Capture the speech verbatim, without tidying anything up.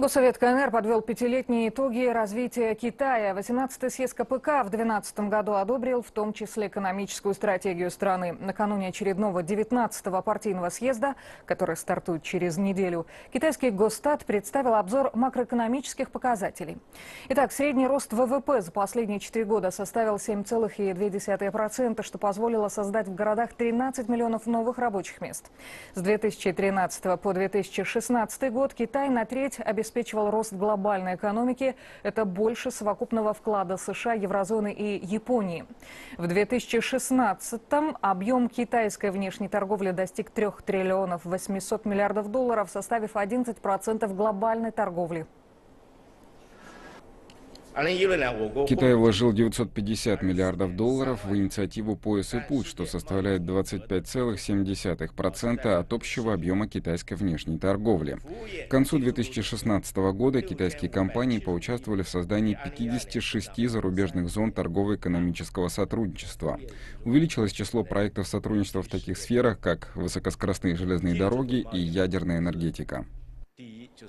Госсовет КНР подвел пятилетние итоги развития Китая. восемнадцатый съезд КПК в две тысячи двенадцатом году одобрил в том числе экономическую стратегию страны. Накануне очередного девятнадцатого партийного съезда, который стартует через неделю, китайский Госстат представил обзор макроэкономических показателей. Итак, средний рост ВВП за последние четыре года составил семь целых две десятых процента, что позволило создать в городах тринадцать миллионов новых рабочих мест. С две тысячи тринадцатого по две тысячи шестнадцатый год Китай на треть обеспечил обеспечивал рост глобальной экономики. Это больше совокупного вклада США, еврозоны и Японии. В две тысячи шестнадцатом объем китайской внешней торговли достиг трёх триллионов восьмисот миллиардов долларов, составив одиннадцать процентов глобальной торговли. Китай вложил девятьсот пятьдесят миллиардов долларов в инициативу «Пояс и путь», что составляет двадцать пять целых семь десятых процента от общего объема китайской внешней торговли. К концу две тысячи шестнадцатого года китайские компании поучаствовали в создании пятидесяти шести зарубежных зон торгово-экономического сотрудничества. Увеличилось число проектов сотрудничества в таких сферах, как высокоскоростные железные дороги и ядерная энергетика.